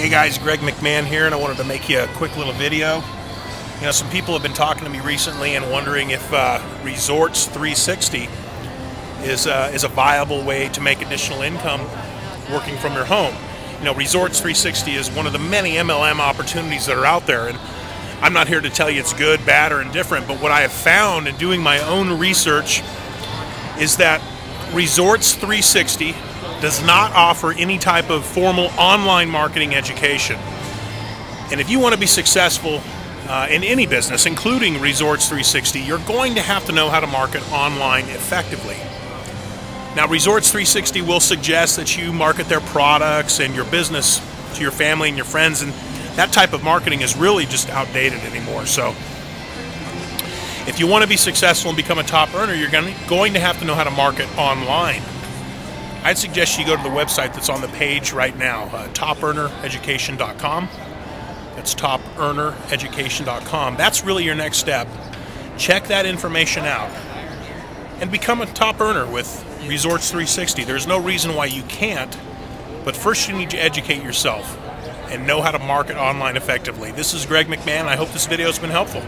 Hey guys, Greg McMahon here, and I wanted to make you a quick little video. You know, some people have been talking to me recently and wondering if Resorts 360 is a viable way to make additional income working from your home. You know, Resorts 360 is one of the many MLM opportunities that are out there, and I'm not here to tell you it's good, bad, or indifferent, but what I have found in doing my own research is that Resorts 360 does not offer any type of formal online marketing education. And if you want to be successful in any business, including Resorts 360, you're going to have to know how to market online effectively. Now, Resorts 360 will suggest that you market their products and your business to your family and your friends, and that type of marketing is really just outdated anymore. So if you want to be successful and become a top earner, you're going to have to know how to market online. I'd suggest you go to the website that's on the page right now, topearnereducation.com. That's topearnereducation.com. That's really your next step. Check that information out and become a top earner with Resorts 360. There's no reason why you can't, but first you need to educate yourself and know how to market online effectively. This is Greg McMahon. I hope this video has been helpful.